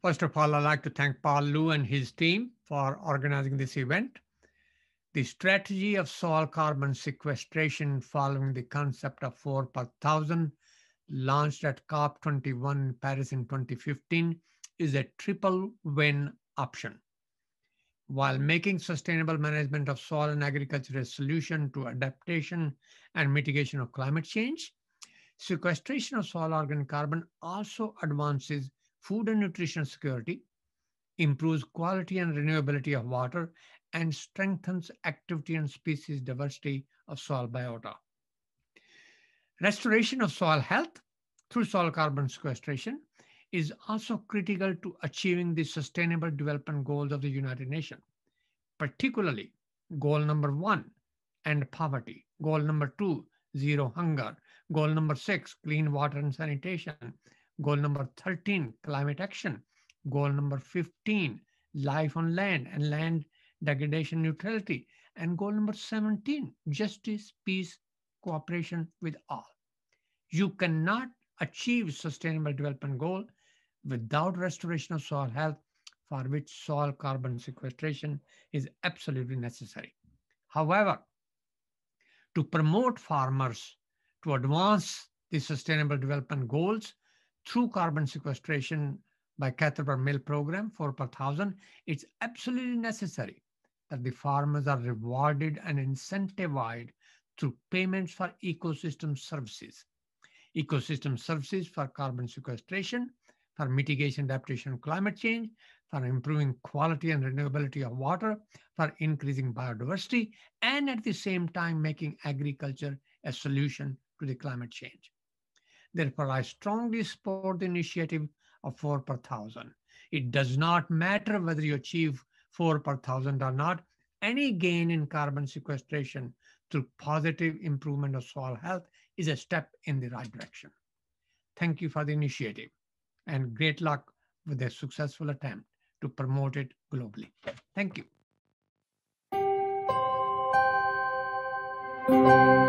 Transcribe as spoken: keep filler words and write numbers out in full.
First of all, I'd like to thank Paul Liu and his team for organizing this event. The strategy of soil carbon sequestration following the concept of four per thousand, launched at COP twenty-one in Paris in twenty fifteen, is a triple win option. While making sustainable management of soil and agriculture a solution to adaptation and mitigation of climate change, sequestration of soil organic carbon also advances food and nutrition security, improves quality and renewability of water, and strengthens activity and species diversity of soil biota. Restoration of soil health through soil carbon sequestration is also critical to achieving the Sustainable Development Goals of the United Nations, particularly goal number one, end poverty, goal number two, zero hunger, goal number six, clean water and sanitation, goal number thirteen, climate action, goal number fifteen, life on land and land degradation neutrality, and goal number seventeen, justice, peace, cooperation with all. You cannot achieve Sustainable Development Goal without restoration of soil health, for which soil carbon sequestration is absolutely necessary. However, to promote farmers to advance the Sustainable Development Goals through carbon sequestration by caterpillar mill program, four per thousand, it's absolutely necessary that the farmers are rewarded and incentivized through payments for ecosystem services. Ecosystem services for carbon sequestration, for mitigation adaptation of climate change, for improving quality and renewability of water, for increasing biodiversity, and at the same time making agriculture a solution to the climate change. Therefore, I strongly support the initiative of four per thousand. It does not matter whether you achieve four per thousand or not. Any gain in carbon sequestration through positive improvement of soil health is a step in the right direction. Thank you for the initiative and great luck with a successful attempt to promote it globally. Thank you.